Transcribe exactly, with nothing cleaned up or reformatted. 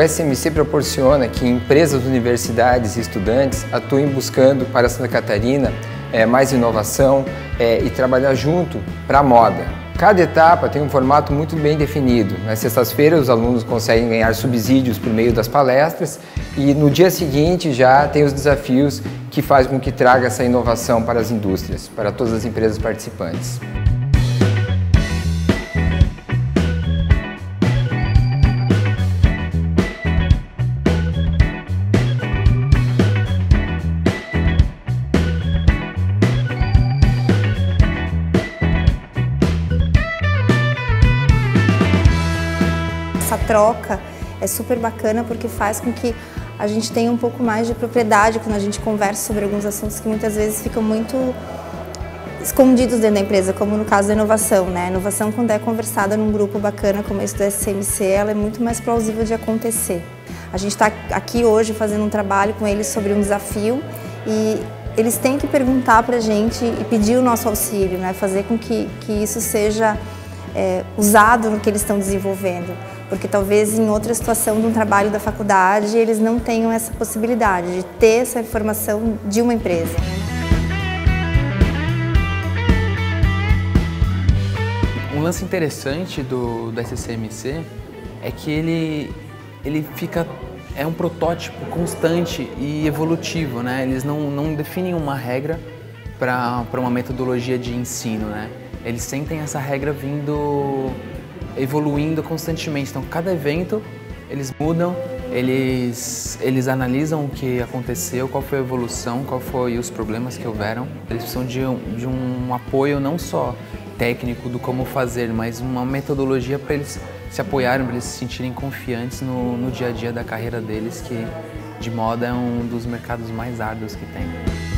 O S M C proporciona que empresas, universidades e estudantes atuem buscando para Santa Catarina é, mais inovação é, e trabalhar junto para a moda. Cada etapa tem um formato muito bem definido. Nas sextas-feiras os alunos conseguem ganhar subsídios por meio das palestras e no dia seguinte já tem os desafios que fazem com que traga essa inovação para as indústrias, para todas as empresas participantes. Essa troca é super bacana porque faz com que a gente tenha um pouco mais de propriedade quando a gente conversa sobre alguns assuntos que muitas vezes ficam muito escondidos dentro da empresa, como no caso da inovação, né? A inovação, quando é conversada num grupo bacana como esse do S C M C, ela é muito mais plausível de acontecer. A gente está aqui hoje fazendo um trabalho com eles sobre um desafio e eles têm que perguntar para a gente e pedir o nosso auxílio, né? Fazer com que, que isso seja é, usado no que eles estão desenvolvendo. Porque talvez em outra situação de um trabalho da faculdade eles não tenham essa possibilidade de ter essa informação de uma empresa. Um lance interessante do, do S C M C é que ele, ele fica, é um protótipo constante e evolutivo, né? Eles não, não definem uma regra para uma metodologia de ensino, né? Eles sentem essa regra vindo evoluindo constantemente, então cada evento eles mudam, eles, eles analisam o que aconteceu, qual foi a evolução, qual foi os problemas que houveram. Eles precisam de um, de um apoio não só técnico do como fazer, mas uma metodologia para eles se apoiarem, para eles se sentirem confiantes no, no dia a dia da carreira deles, que de moda é um dos mercados mais árduos que tem.